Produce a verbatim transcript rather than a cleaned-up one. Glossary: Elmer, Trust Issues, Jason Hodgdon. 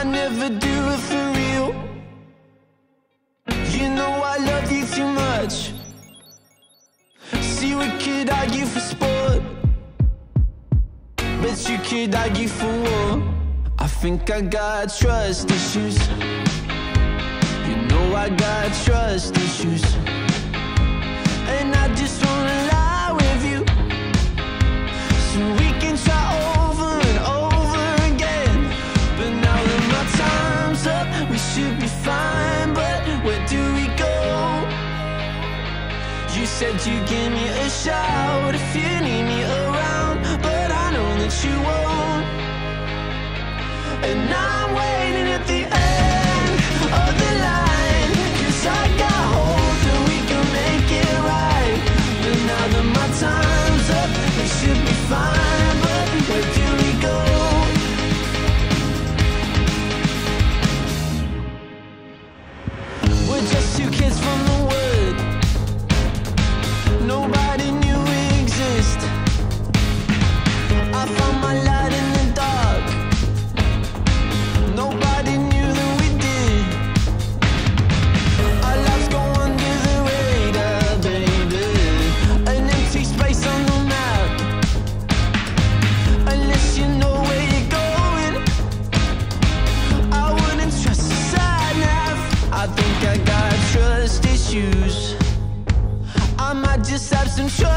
I never do it for real. You know I love you too much. See, we could argue for sport, but you could argue for war. I think I got trust issues. You know I got trust issues. And I just wanna lie with you, so we can try over and over again. But now that my time's up, we should be fine. But where do we go? You said you'd give me a shout if you need me around, but I know that you won't. And I'm waiting at the end of the line, 'cause I got hope that we can make it right. But now that my time's up, we should be fine. But where do we go? We're just two kids from the wood, nobody knew we exist. I found my light in the dark, nobody knew that we did. Our lives go under the radar, baby. An empty space on the map, unless you know where you're going. I wouldn't trust the side nav. I think I got trust issues. I might just have some choice.